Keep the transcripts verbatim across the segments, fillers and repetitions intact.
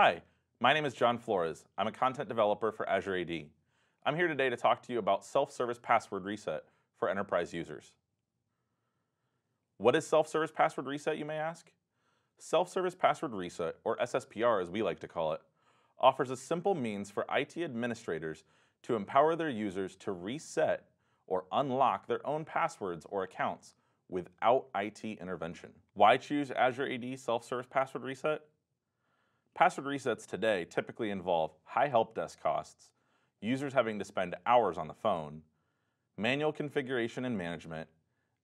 Hi, my name is John Flores. I'm a content developer for Azure A D. I'm here today to talk to you about self-service password reset for enterprise users. What is self-service password reset, you may ask? Self-service password reset, or S S P R as we like to call it, offers a simple means for I T administrators to empower their users to reset or unlock their own passwords or accounts without I T intervention. Why choose Azure A D self-service password reset? Password resets today typically involve high help desk costs, users having to spend hours on the phone, manual configuration and management,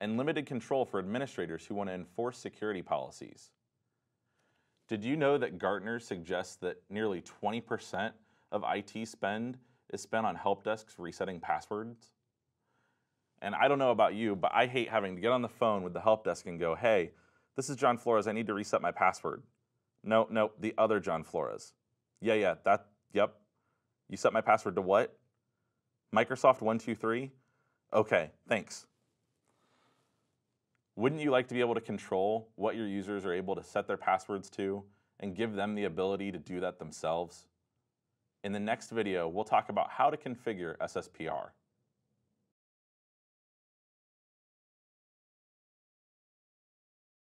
and limited control for administrators who want to enforce security policies. Did you know that Gartner suggests that nearly twenty percent of I T spend is spent on help desks resetting passwords? And I don't know about you, but I hate having to get on the phone with the help desk and go, hey, this is John Flores, I need to reset my password. No, no, the other John Flores. Yeah, yeah, that, yep. You set my password to what? Microsoft one two three? Okay, thanks. Wouldn't you like to be able to control what your users are able to set their passwords to and give them the ability to do that themselves? In the next video, we'll talk about how to configure S S P R.